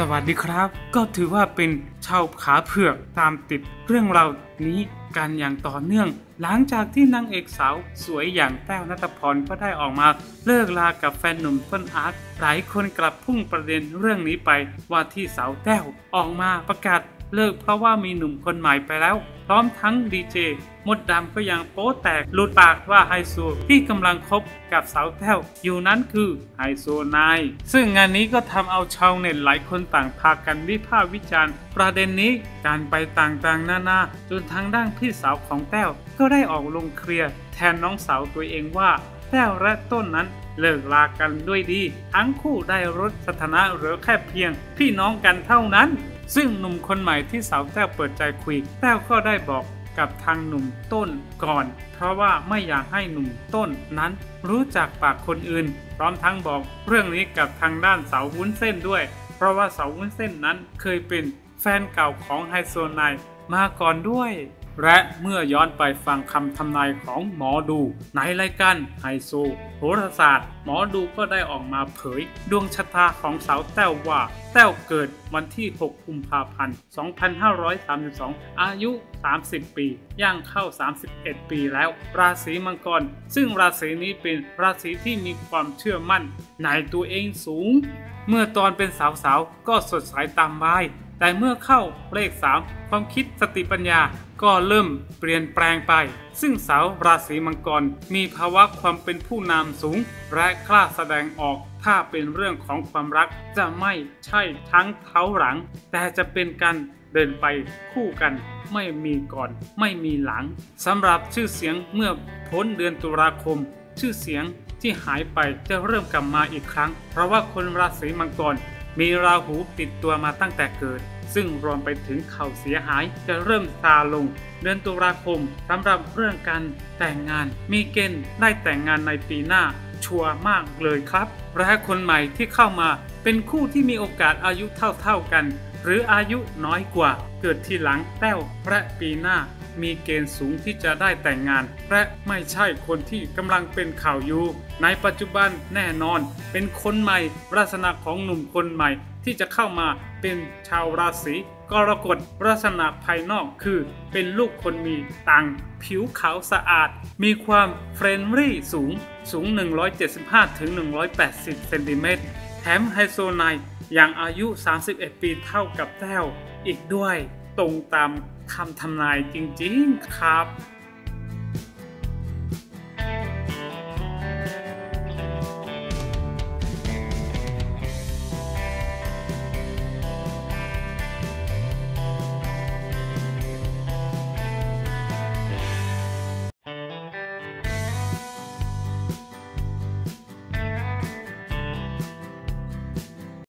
สวัสดีครับก็ถือว่าเป็นชาวขาเผือกตามติดเรื่องราวนี้กันอย่างต่อเนื่องหลังจากที่นางเอกสาวสวยอย่างแต้วณัฐพรก็ได้ออกมาเลิกลากับแฟนหนุ่มเปิ้ลอาร์ตหลายคนกลับพุ่งประเด็นเรื่องนี้ไปว่าที่สาวแต้วออกมาประกาศเลิกเพราะว่ามีหนุ่มคนใหม่ไปแล้วพร้อมทั้งดีเจมดดำก็ยังโป๊แตกหลุดปากว่าไฮโซที่กำลังคบกับสาวแต้วอยู่นั้นคือไฮโซนายซึ่งงานนี้ก็ทำเอาชาวเน็ตหลายคนต่างพากันวิพากษ์วิจารณ์ประเด็นนี้การไปต่างๆนานาจนทางด้านพี่สาวของแต้วก็ได้ออกลงเคลียร์แทนน้องสาวตัวเองว่าแต้วและต้นนั้นเลิกลากันด้วยดีทั้งคู่ได้ลดสถานะเหลือแค่เพียงพี่น้องกันเท่านั้นซึ่งหนุ่มคนใหม่ที่สาวแต้วเปิดใจคุยแต้วก็ได้บอกกับทางหนุ่มต้นก่อนเพราะว่าไม่อยากให้หนุ่มต้นนั้นรู้จักปากคนอื่นพร้อมทั้งบอกเรื่องนี้กับทางด้านสาววุ้นเส้นด้วยเพราะว่าสาววุ้นเส้นนั้นเคยเป็นแฟนเก่าของไฮโซนายมาก่อนด้วยและเมื่อย้อนไปฟังคำทำนายของหมอดูในรายการไฮโซโหราศาสตร์หมอดูก็ได้ออกมาเผยดวงชะตาของสาวแต้วว่าแต้วเกิดวันที่6กุมภาพันธ์ 2532 อายุ 30 ปีย่างเข้า 31 ปีแล้วราศีมังกรซึ่งราศีนี้เป็นราศีที่มีความเชื่อมั่นในตัวเองสูงเมื่อตอนเป็นสาวๆก็สดใสตามวัยแต่เมื่อเข้าเลข3ความคิดสติปัญญาก็เริ่มเปลี่ยนแปลงไปซึ่งสาวราศีมังกรมีภาวะความเป็นผู้นำสูงและกล้าแสดงออกถ้าเป็นเรื่องของความรักจะไม่ใช่ทั้งเท้าหลังแต่จะเป็นการเดินไปคู่กันไม่มีก่อนไม่มีหลังสำหรับชื่อเสียงเมื่อพ้นเดือนตุลาคมชื่อเสียงที่หายไปจะเริ่มกลับมาอีกครั้งเพราะว่าคนราศีมังกรมีราหูติดตัวมาตั้งแต่เกิดซึ่งรวมไปถึงข่าวเสียหายจะเริ่มซาลงเดือนตุลาคมสำหรับเรื่องการแต่งงานมีเกณฑ์ได้แต่งงานในปีหน้าชัวร์มากเลยครับและคนใหม่ที่เข้ามาเป็นคู่ที่มีโอกาสอายุเท่าๆกันหรืออายุน้อยกว่าเกิดทีหลังแต้วและปีหน้ามีเกณฑ์สูงที่จะได้แต่งงานและไม่ใช่คนที่กำลังเป็นข่าวอยู่ในปัจจุบันแน่นอนเป็นคนใหม่ลักษณะของหนุ่มคนใหม่ที่จะเข้ามาเป็นชาวราศีกรกฎลักษณะภายนอกคือเป็นลูกคนมีตังผิวขาวสะอาดมีความเฟรนลี่สูง 175-180 เซนติเมตรแถมไฮโซนายอย่างอายุ 31 ปีเท่ากับแต้วอีกด้วยตรงตามคำทำนายจริงๆครับ